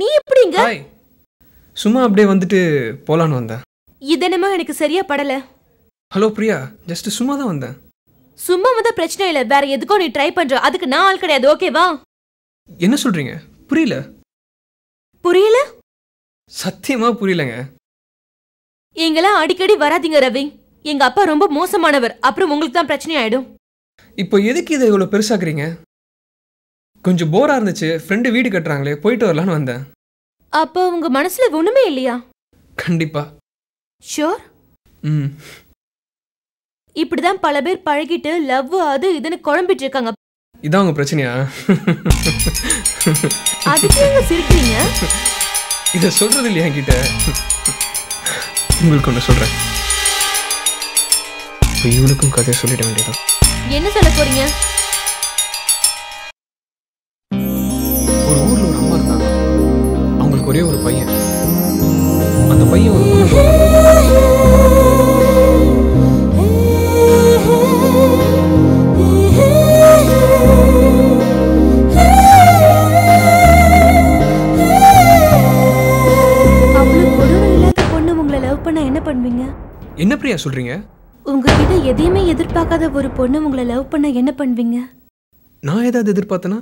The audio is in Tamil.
நீ எப்படிங்க? ஹாய். சும்மா அப்படியே வந்துட்டு போலான்னு வந்தேன். இதென்னமா எனக்கு சரியா படல. ஹலோ பிரியா, ஜஸ்ட் சும்மா தான் வந்தேன். சும்மா வந்த பிரச்சனை இல்ல, வேற எதுக்கோ நீ ட்ரை பண்ற, அதுக்கு நான் ஆள் கிடையாது, ஓகேவா? என்ன சொல்றீங்க? புரியல. புரியல? சத்தியமா புரியலங்க. எங்கலாம் அடிக்கடி வராதீங்க ரவி. எங்க அப்பா ரொம்ப மோசமானவர், அப்புறம் உங்களுக்கு தான் பிரச்சனை ஆயிடும். இப்போ எதுக்கு இதை இவ்வளவு பெருசாக்குறீங்க? கொஞ்சம் போரா இருந்துச்சு, ஃப்ரெண்ட் வீடு கட்டறாங்களே போயிட்டு வரலாம்னு வந்தேன். அப்போ உங்க மனசுல ஒண்ணுமே இல்லையா? கண்டிப்பா. ஷூர். இப்படிதான் பல பேர் பழகிட்டு லவ் அது இதுன்னு குழம்பிட்டு இருக்காங்க. இதான் உங்க பிரச்சனையா? அதுக்கு நீங்க சிரிக்கிறீங்க. இத சொல்றது இல்லையா கிட்ட? உங்களுக்கு ஒண்ணு சொல்றேன். இவனுக்கும் கதையை சொல்லிட வேண்டியதான். என்ன சொல்ல போறீங்க? ஒரே ஒரு பையன், அந்த பையன் ஒரு பொண்ணு. உங்களை லவ் பண்ண என்ன பண்ணுவீங்க? என்ன பிரியா சொல்றீங்க? உங்ககிட்ட எதையுமே எதிர்பார்க்காத ஒரு பொண்ணு உங்களை லவ் பண்ண என்ன பண்ணுவீங்க? நான் ஏதாவது எதிர்பார்த்தனா?